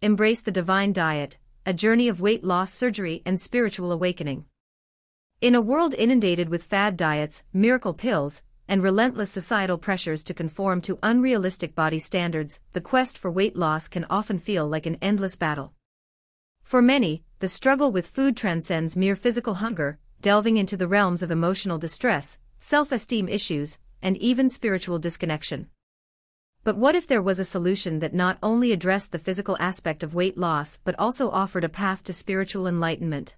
Embrace the Divine Diet, a journey of weight loss surgery and spiritual awakening. In a world inundated with fad diets, miracle pills, and relentless societal pressures to conform to unrealistic body standards, the quest for weight loss can often feel like an endless battle. For many, the struggle with food transcends mere physical hunger, delving into the realms of emotional distress, self-esteem issues, and even spiritual disconnection. But what if there was a solution that not only addressed the physical aspect of weight loss but also offered a path to spiritual enlightenment?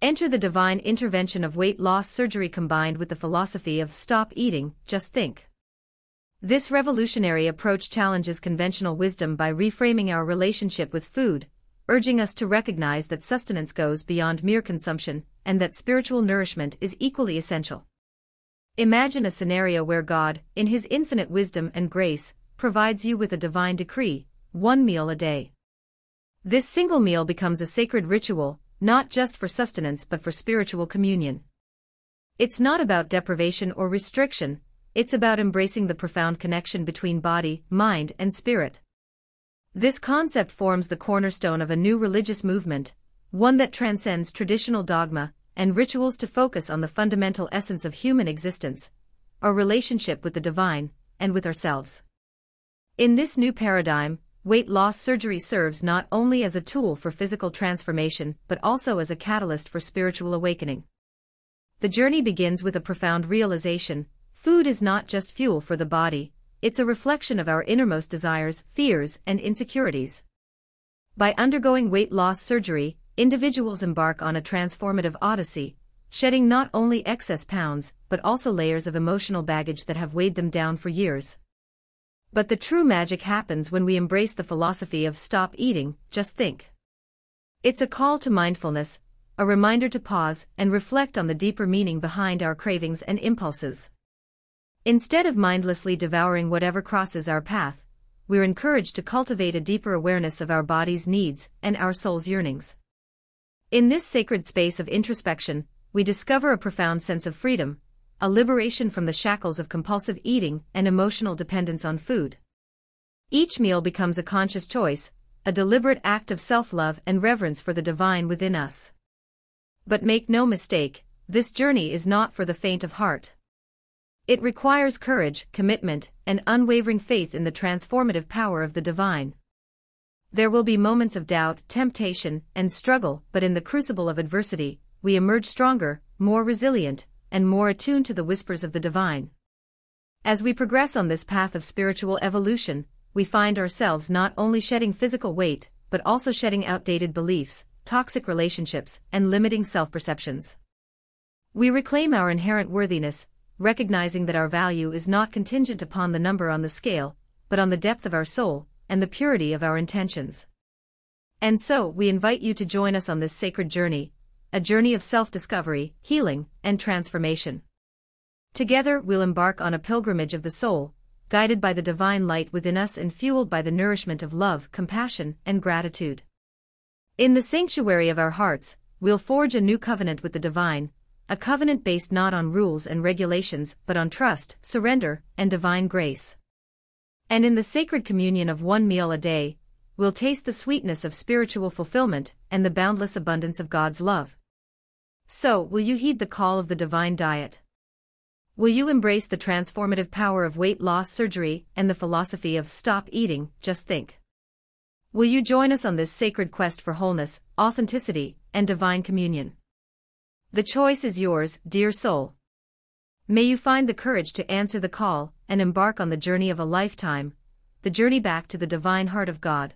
Enter the divine intervention of weight loss surgery combined with the philosophy of stop eating, just think. This revolutionary approach challenges conventional wisdom by reframing our relationship with food, urging us to recognize that sustenance goes beyond mere consumption and that spiritual nourishment is equally essential. Imagine a scenario where God, in His infinite wisdom and grace, provides you with a divine decree, one meal a day. This single meal becomes a sacred ritual, not just for sustenance but for spiritual communion. It's not about deprivation or restriction, it's about embracing the profound connection between body, mind, and spirit. This concept forms the cornerstone of a new religious movement, one that transcends traditional dogma and rituals to focus on the fundamental essence of human existence, our relationship with the divine, and with ourselves. In this new paradigm, weight loss surgery serves not only as a tool for physical transformation but also as a catalyst for spiritual awakening. The journey begins with a profound realization: food is not just fuel for the body, it's a reflection of our innermost desires, fears, and insecurities. By undergoing weight loss surgery, individuals embark on a transformative odyssey, shedding not only excess pounds but also layers of emotional baggage that have weighed them down for years. But the true magic happens when we embrace the philosophy of stop eating, just think. It's a call to mindfulness, a reminder to pause and reflect on the deeper meaning behind our cravings and impulses. Instead of mindlessly devouring whatever crosses our path, we're encouraged to cultivate a deeper awareness of our body's needs and our soul's yearnings. In this sacred space of introspection, we discover a profound sense of freedom, a liberation from the shackles of compulsive eating and emotional dependence on food. Each meal becomes a conscious choice, a deliberate act of self-love and reverence for the divine within us. But make no mistake, this journey is not for the faint of heart. It requires courage, commitment, and unwavering faith in the transformative power of the divine. There will be moments of doubt, temptation, and struggle, but in the crucible of adversity, we emerge stronger, more resilient, and more attuned to the whispers of the divine. As we progress on this path of spiritual evolution, we find ourselves not only shedding physical weight, but also shedding outdated beliefs, toxic relationships, and limiting self-perceptions. We reclaim our inherent worthiness, recognizing that our value is not contingent upon the number on the scale, but on the depth of our soul and the purity of our intentions. And so, we invite you to join us on this sacred journey, a journey of self-discovery, healing, and transformation. Together, we'll embark on a pilgrimage of the soul, guided by the divine light within us and fueled by the nourishment of love, compassion, and gratitude. In the sanctuary of our hearts, we'll forge a new covenant with the divine, a covenant based not on rules and regulations but on trust, surrender, and divine grace. And in the sacred communion of one meal a day, we'll taste the sweetness of spiritual fulfillment and the boundless abundance of God's love. So, will you heed the call of the divine diet? Will you embrace the transformative power of weight loss surgery and the philosophy of stop eating, just think? Will you join us on this sacred quest for wholeness, authenticity, and divine communion? The choice is yours, dear soul. May you find the courage to answer the call and embark on the journey of a lifetime, the journey back to the divine heart of God.